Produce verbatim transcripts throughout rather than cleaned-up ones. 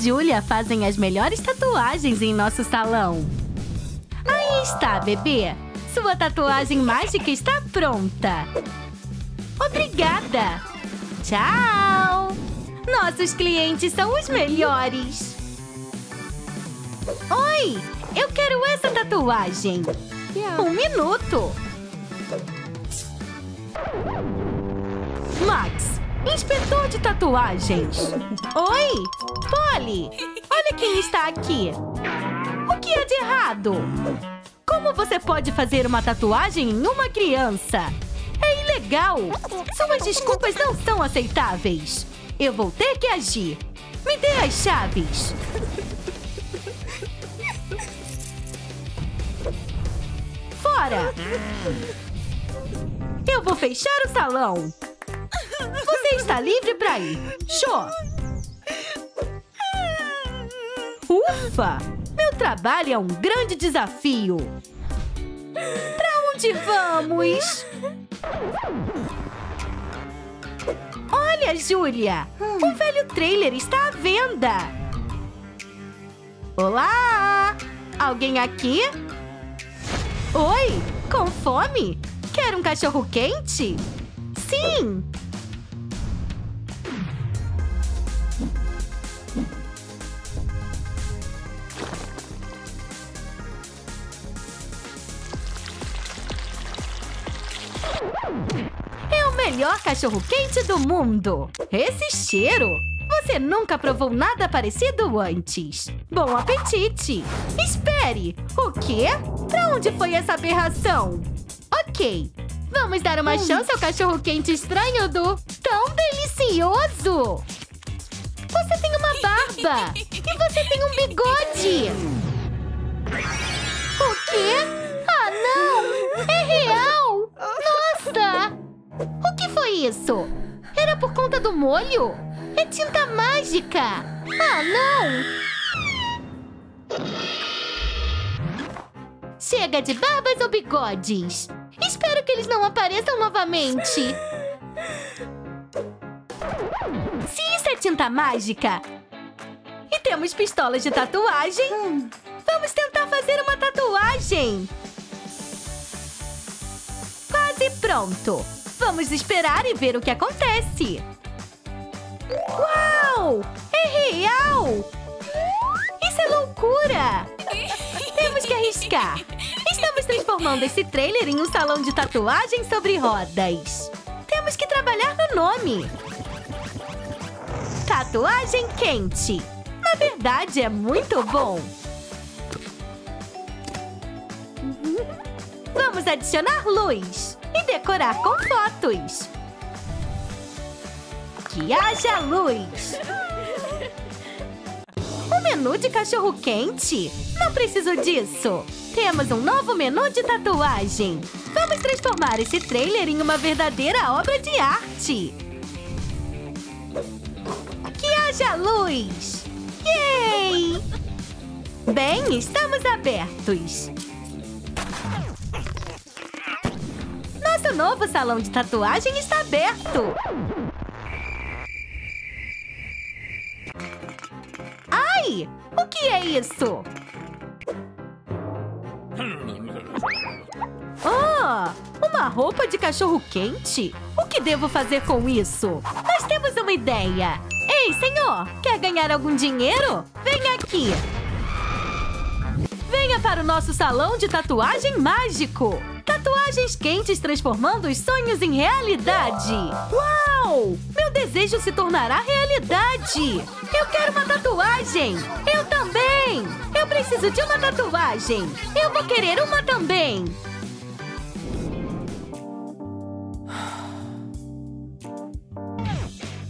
Julia fazem as melhores tatuagens em nosso salão. Aí está, bebê. Sua tatuagem mágica está pronta. Obrigada. Tchau. Nossos clientes são os melhores. Oi, eu quero essa tatuagem. Um minuto. Max, inspetor de tatuagens. Oi, Polly. Olha quem está aqui. O que é de errado? Como você pode fazer uma tatuagem em uma criança? É ilegal. Suas desculpas não são aceitáveis. Eu vou ter que agir. Me dê as chaves. Fora! Eu vou fechar o salão. Você está livre para ir. Show! Ufa! Meu trabalho é um grande desafio. Para onde vamos? Olha, Julia! Um velho trailer está à venda! Olá! Alguém aqui? Oi! Com fome? Quer um cachorro quente? Sim! É o melhor cachorro quente do mundo! Esse cheiro! Você nunca provou nada parecido antes! Bom apetite! Espere! O quê? Pra onde foi essa aberração? Ok! Vamos dar uma chance ao cachorro quente estranho do... Tão delicioso! Você tem uma barba! E você tem um bigode! O quê? Ah, não! É real! Nossa! O que foi isso? Era por conta do molho? É tinta mágica! Ah, não! Chega de barbas ou bigodes! Espero que eles não apareçam novamente! Se isso é tinta mágica... E temos pistolas de tatuagem... Vamos tentar fazer uma tatuagem! Quase pronto! Vamos esperar e ver o que acontece! Uau! É real! Isso é loucura! Temos que arriscar! Estamos transformando esse trailer em um salão de tatuagem sobre rodas! Temos que trabalhar no nome! Tatuagem quente! Na verdade, é muito bom! Vamos adicionar luz! E decorar com fotos! Que haja luz! Um menu de cachorro-quente? Não preciso disso! Temos um novo menu de tatuagem! Vamos transformar esse trailer em uma verdadeira obra de arte! Que haja luz! Yay! Bem, estamos abertos! Nosso novo salão de tatuagem está aberto! Ai! O que é isso? Oh! Uma roupa de cachorro quente? O que devo fazer com isso? Nós temos uma ideia! Ei, senhor! Quer ganhar algum dinheiro? Venha aqui! Venha para o nosso salão de tatuagem mágico! Tatuagens quentes transformando os sonhos em realidade! Uau! Meu desejo se tornará realidade! Eu quero uma tatuagem! Eu também! Eu preciso de uma tatuagem! Eu vou querer uma também!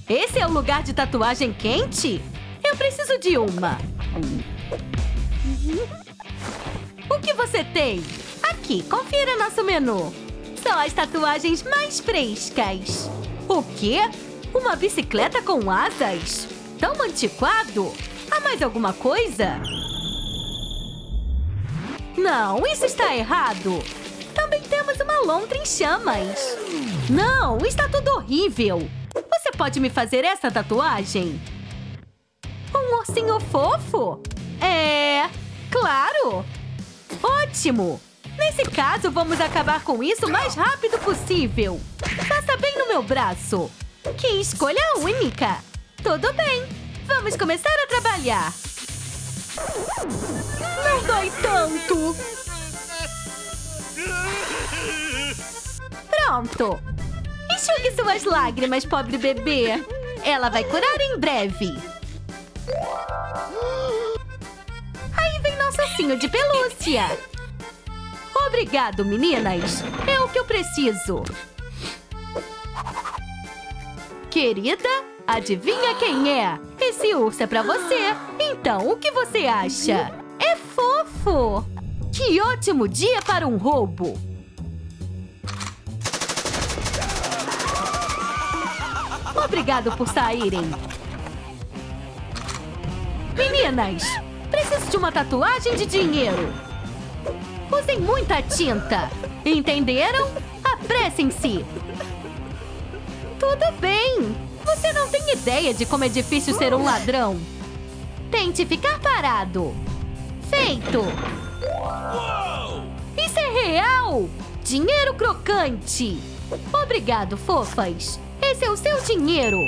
Esse é o lugar de tatuagem quente? Eu preciso de uma! O que você tem? Aqui, confira nosso menu. São as tatuagens mais frescas. O quê? Uma bicicleta com asas? Tão antiquado! Há mais alguma coisa? Não, isso está errado. Também temos uma lontra em chamas. Não, está tudo horrível. Você pode me fazer essa tatuagem? um ursinho fofo? É... claro! Ótimo! Nesse caso, vamos acabar com isso o mais rápido possível. Passa bem no meu braço. Que escolha única! Tudo bem! Vamos começar a trabalhar. Não dói tanto! Pronto! Enxugue suas lágrimas, pobre bebê. Ela vai curar em breve. Aí vem nosso ursinho de pelúcia. Obrigado, meninas. É o que eu preciso. Querida, adivinha quem é? Esse urso é pra você. Então, o que você acha? É fofo! Que ótimo dia para um roubo! Obrigado por saírem. Meninas, preciso de uma tatuagem de dinheiro. Usem muita tinta. Entenderam? Apressem-se. Tudo bem. Você não tem ideia de como é difícil ser um ladrão. Tente ficar parado. Feito. Isso é real. Dinheiro crocante. Obrigado, fofas. Esse é o seu dinheiro.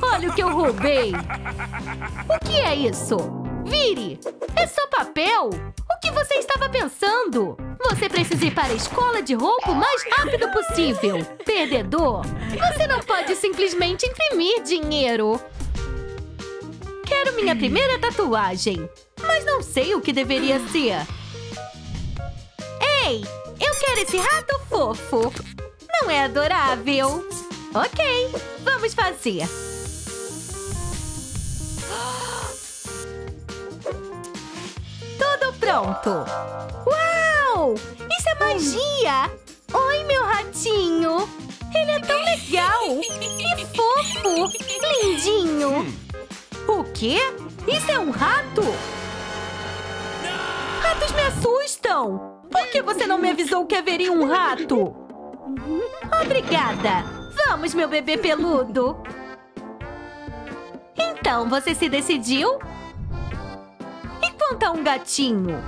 Olha o que eu roubei. O que é isso? Vire! É só papel? O que você estava pensando? Você precisa ir para a escola de roubo o mais rápido possível. Perdedor, você não pode simplesmente imprimir dinheiro. Quero minha primeira tatuagem, mas não sei o que deveria ser. Ei, eu quero esse rato fofo. Não é adorável? Ok, vamos fazer. Tudo pronto. Uau! Isso é magia! Oi, meu ratinho! Ele é tão legal! E fofo! Lindinho! O quê? Isso é um rato? Ratos me assustam! Por que você não me avisou que haveria um rato? Obrigada! Vamos, meu bebê peludo! Então, você se decidiu? E quanto a um gatinho?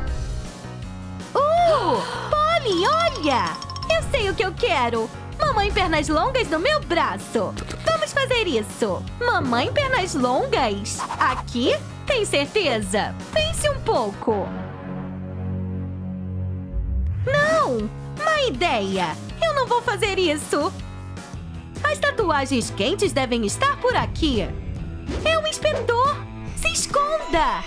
Uh! Polly, olha! Eu sei o que eu quero! Mamãe pernas longas no meu braço! Vamos fazer isso! Mamãe pernas longas? Aqui? Tem certeza? Pense um pouco! Não! Má ideia! Eu não vou fazer isso! As tatuagens quentes devem estar por aqui. É um inspetor! Se esconda!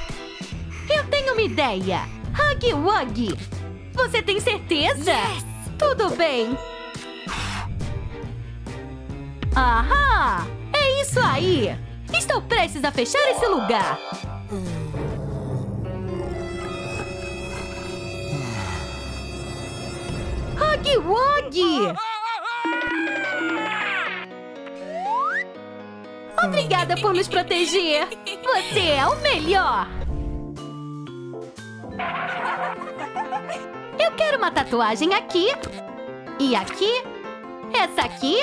Eu tenho uma ideia. Huggy Wuggy. Você tem certeza? Yes. Tudo bem. Ahá! É isso aí! Estou prestes a fechar esse lugar. Huggy Wuggy! Obrigada por nos proteger! Você é o melhor! Eu quero uma tatuagem aqui. E aqui. Essa aqui.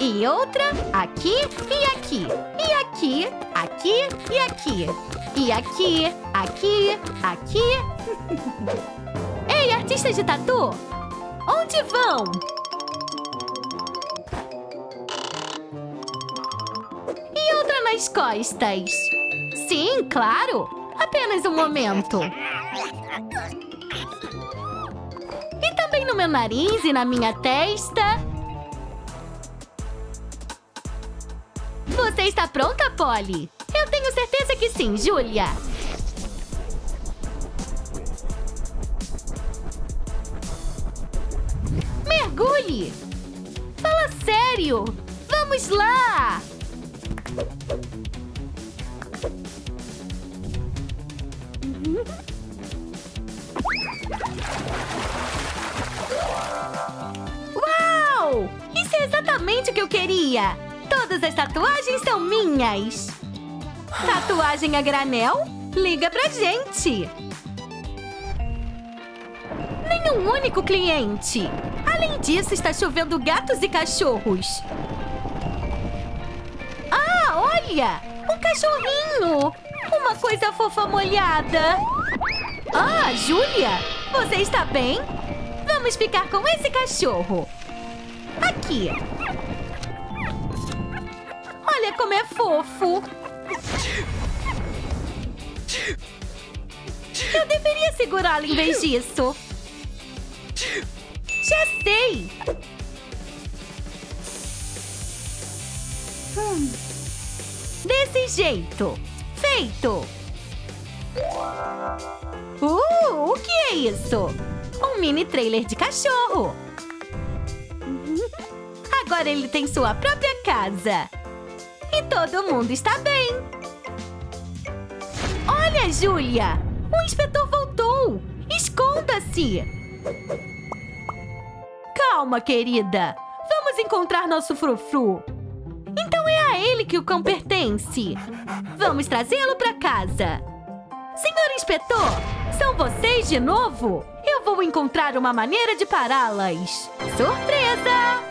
E outra. Aqui e aqui. E aqui. Aqui e aqui. E aqui. Aqui. Aqui. Ei, artistas de tatu! Onde vão? Nas costas. Sim, claro. Apenas um momento. E também no meu nariz e na minha testa. Você está pronta, Polly? Eu tenho certeza que sim, Julia. Mergulhe! Fala sério! Vamos lá! Uau! Isso é exatamente o que eu queria! Todas as tatuagens são minhas! Tatuagem a granel? Liga pra gente! Nenhum único cliente! Além disso, está chovendo gatos e cachorros! Olha! Um cachorrinho! Uma coisa fofa molhada! Ah, Julia! Você está bem? Vamos ficar com esse cachorro! Aqui! Olha como é fofo! Eu deveria segurá-lo em vez disso! Já sei! Hum. Desse jeito! Feito! Uh, o que é isso? Um mini trailer de cachorro! Agora ele tem sua própria casa! E todo mundo está bem! Olha, Julia! O inspetor voltou! Esconda-se! Calma, querida! Vamos encontrar nosso Frufru! Então é a ele que o cão pertence! Vamos trazê-lo para casa! Senhor inspetor! São vocês de novo? Eu vou encontrar uma maneira de pará-las! Surpresa!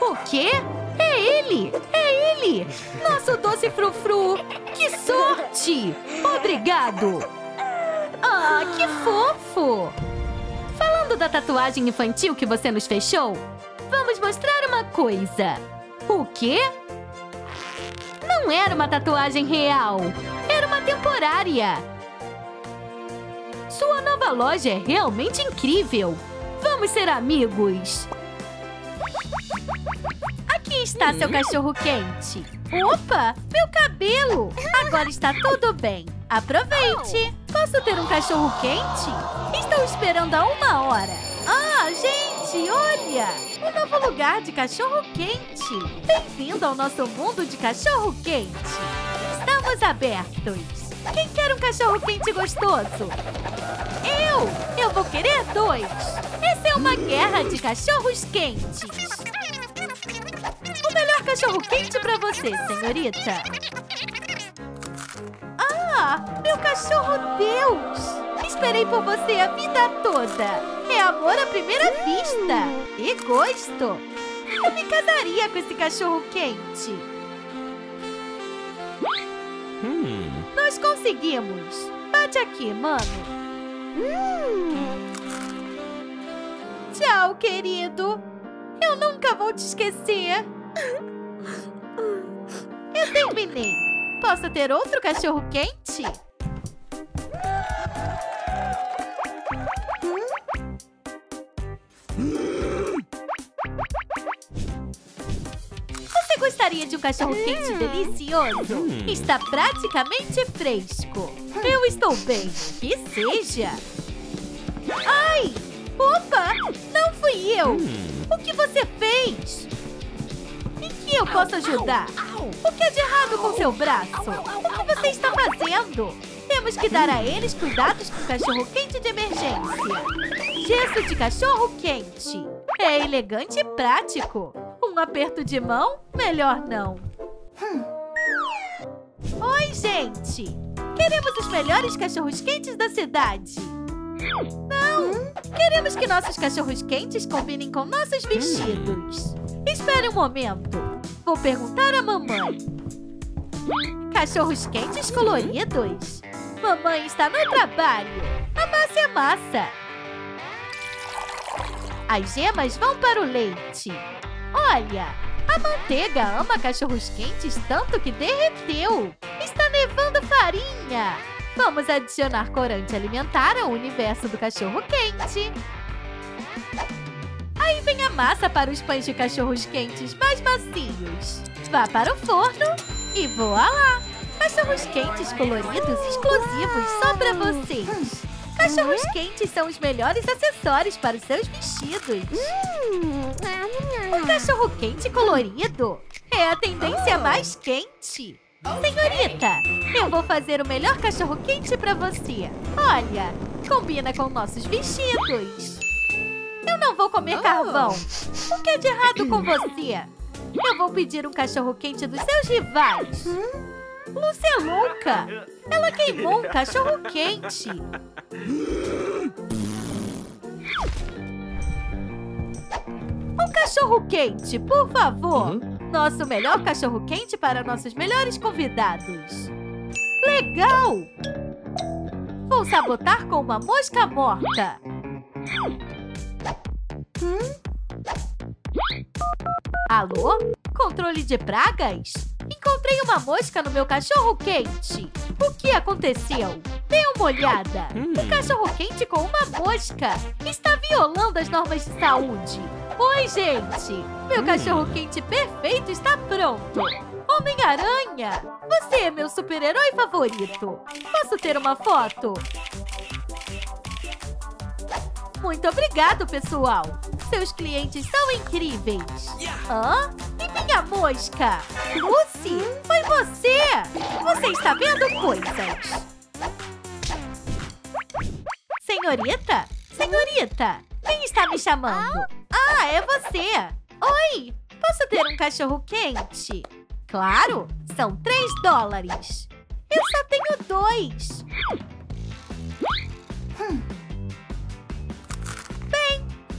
O quê? É ele! É ele! Nosso doce Frufru! Que sorte! Obrigado! Ah, que fofo! Falando da tatuagem infantil que você nos fechou, vamos mostrar uma coisa! O quê? Não era uma tatuagem real! Era uma temporária! Sua nova loja é realmente incrível! Vamos ser amigos! Aqui está seu cachorro quente! Opa! Meu cabelo! Agora está tudo bem! Aproveite! Posso ter um cachorro quente? Estou esperando há uma hora! Ah, gente! Olha! Um novo lugar de cachorro quente! Bem-vindo ao nosso mundo de cachorro quente! Estamos abertos! Quem quer um cachorro quente gostoso? Eu! Eu vou querer dois! Essa é uma guerra de cachorros quentes! O melhor cachorro quente para você, senhorita! Ah, meu cachorro Deus! Esperei por você a vida toda! É amor à primeira vista! E gosto! Eu me casaria com esse cachorro quente! Hum. Nós conseguimos! Bate aqui, mano! Hum. Tchau, querido! Eu nunca vou te esquecer! Eu terminei! Posso ter outro cachorro quente? Você gostaria de um cachorro quente delicioso? Está praticamente fresco! Eu estou bem! Que seja! Ai! Opa! Não fui eu! O que você fez? Em que eu posso ajudar? O que é de errado com seu braço? O que você está fazendo? Temos que dar a eles cuidados com cachorro quente de emergência. Gesso de cachorro quente. É elegante e prático. Um aperto de mão? Melhor não. Oi, gente! Queremos os melhores cachorros quentes da cidade. Não! Queremos que nossos cachorros quentes combinem com nossos vestidos. Espere um momento. Vou perguntar à mamãe. Cachorros quentes coloridos. Mamãe está no trabalho. A massa é massa. As gemas vão para o leite. Olha, a manteiga ama cachorros quentes tanto que derreteu. Está nevando farinha. Vamos adicionar corante alimentar ao universo do cachorro quente. Aí vem a massa para os pães de cachorros quentes mais macios. Vá para o forno e voa lá! Cachorros quentes coloridos exclusivos só para vocês. Cachorros quentes são os melhores acessórios para os seus vestidos. Um cachorro quente colorido é a tendência mais quente. Senhorita, eu vou fazer o melhor cachorro-quente pra você. Olha, combina com nossos vestidos. Eu não vou comer carvão. O que é de errado com você? Eu vou pedir um cachorro-quente dos seus rivais. Luce é louca. Ela queimou um cachorro-quente. Um cachorro-quente, por favor. Nosso melhor cachorro-quente para nossos melhores convidados. legal! Vou sabotar com uma mosca morta! Hum? Alô? Controle de pragas? Encontrei uma mosca no meu cachorro quente! O que aconteceu? Dê uma olhada! Um cachorro quente com uma mosca! Está violando as normas de saúde! Oi, gente! Meu cachorro quente perfeito está pronto! Homem-Aranha! Você é meu super-herói favorito! Posso ter uma foto? Muito obrigado, pessoal! Seus clientes são incríveis! Hã? E minha mosca? Lucy, foi você! Você está vendo coisas! Senhorita? Senhorita! Quem está me chamando? Ah, é você! Oi! Posso ter um cachorro quente? Claro! São três dólares! Eu só tenho dois!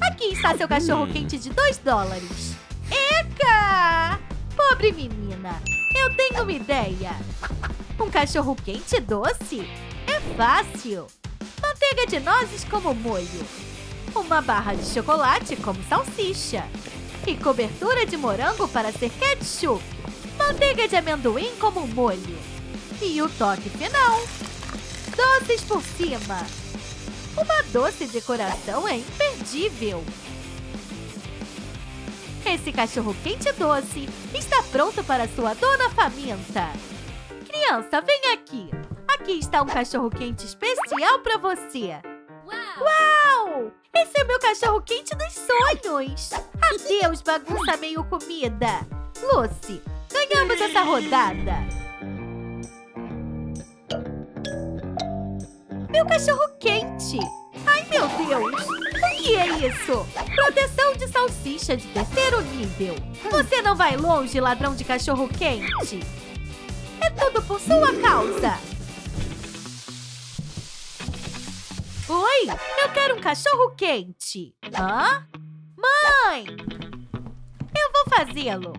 Aqui está seu cachorro-quente de dois dólares. Eca! Pobre menina, eu tenho uma ideia. Um cachorro-quente doce? É fácil. Manteiga de nozes como molho. Uma barra de chocolate como salsicha. E cobertura de morango para ser ketchup. Manteiga de amendoim como molho. E o toque final. Doces por cima. Uma doce decoração é imperdível! Esse cachorro-quente doce está pronto para sua dona faminta! Criança, vem aqui! Aqui está um cachorro-quente especial para você! Uau! Uau! Esse é meu cachorro-quente dos sonhos! Adeus, bagunça meio comida! Lucy, ganhamos essa rodada! Meu cachorro quente! Ai, meu Deus! O que é isso? Proteção de salsicha de terceiro nível! Você não vai longe, ladrão de cachorro quente! É tudo por sua causa! Oi! Eu quero um cachorro quente! Hã? Mãe! Eu vou fazê-lo!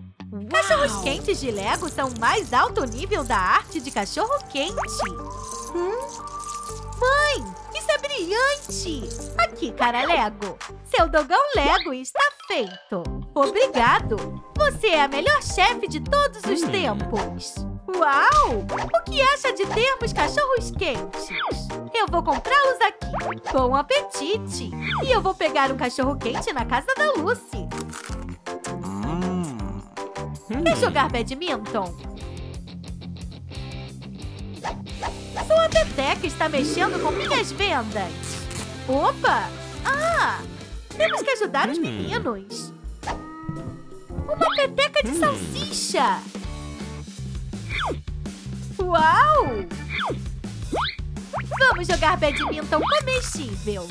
Cachorros quentes de Lego são o mais alto nível da arte de cachorro quente! Hum? Mãe, isso é brilhante! Aqui, cara Lego! Seu dogão Lego está feito! Obrigado! Você é a melhor chefe de todos os tempos! Uau! O que acha de termos cachorros quentes? Eu vou comprá-los aqui! Bom apetite! E eu vou pegar um cachorro quente na casa da Lucy! Quer jogar badminton? Sua peteca está mexendo com minhas vendas. Opa! Ah! Temos que ajudar os meninos. Uma peteca de salsicha. Uau! Vamos jogar badminton comestível.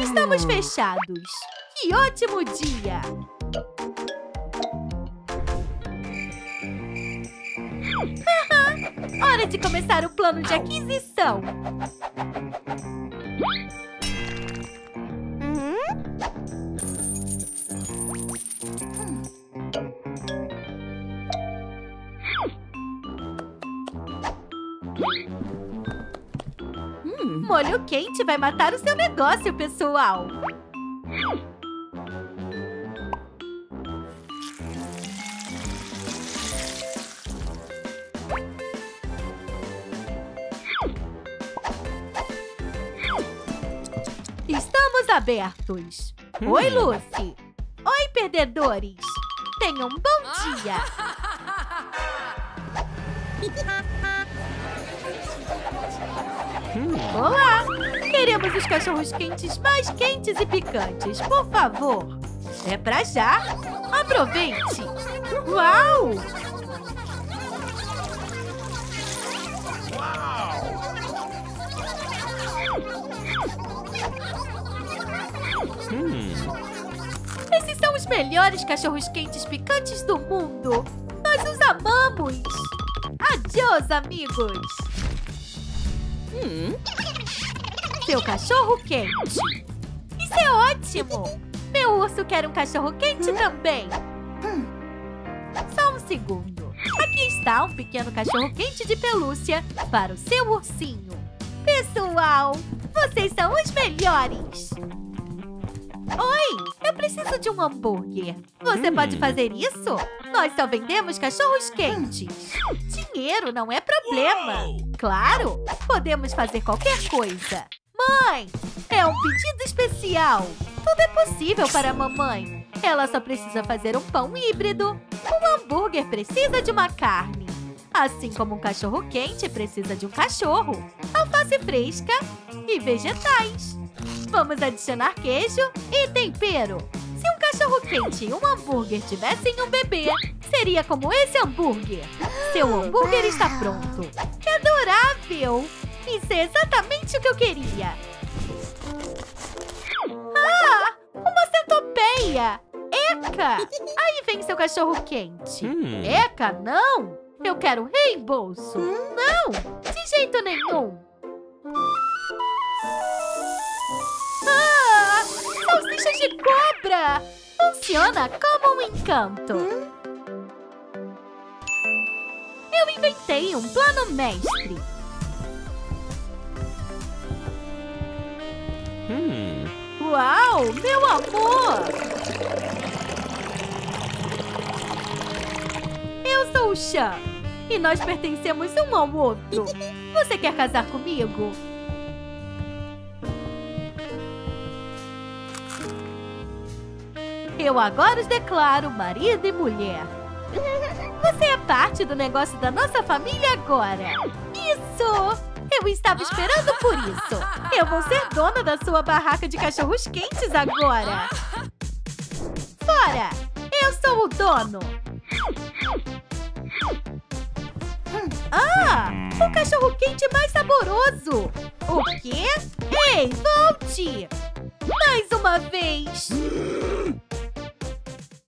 Estamos fechados. Que ótimo dia! Hora de começar o plano de aquisição! Uhum. Hum. Molho quente vai matar o seu negócio, pessoal! Abertos. Oi, Lucy! Oi, perdedores! Tenham um bom dia! Olá! Queremos os cachorros quentes mais quentes e picantes, por favor! É pra já! Aproveite! Uau! Esses são os melhores cachorros-quentes picantes do mundo! Nós os amamos! Adiós, amigos! Hum. Seu cachorro-quente! Isso é ótimo! Meu urso quer um cachorro-quente também! Só um segundo! Aqui Aqui está um pequeno cachorro quente de pelúcia para o seu ursinho. Pessoal, vocês são os melhores! Oi, eu preciso de um hambúrguer. Você pode fazer isso? Nós só vendemos cachorros quentes. Dinheiro não é problema. Claro, podemos fazer qualquer coisa. Mãe, é um pedido especial. Tudo é possível para a mamãe. Ela só precisa fazer um pão híbrido. Um hambúrguer precisa de uma carne. Assim como um cachorro quente precisa de um cachorro, alface fresca e vegetais. Vamos adicionar queijo e tempero. Se um cachorro-quente e um hambúrguer tivessem um bebê, seria como esse hambúrguer. Seu hambúrguer está pronto. Que adorável! Isso é exatamente o que eu queria. Ah! Uma centopeia! Eca! Aí vem seu cachorro-quente. Eca, não! Eu quero reembolso. Não! De jeito nenhum! Ah! Salsicha de cobra! Funciona como um encanto! Eu inventei um plano mestre! Hum. Uau! Meu amor! Eu sou o Chan! E nós pertencemos um ao outro! Você quer casar comigo? Eu agora os declaro marido e mulher. Você é parte do negócio da nossa família agora. Isso! Eu estava esperando por isso. Eu vou ser dona da sua barraca de cachorros quentes agora. Fora! Eu sou o dono. Ah! O cachorro quente mais saboroso. O quê? Ei, volte! Mais uma vez!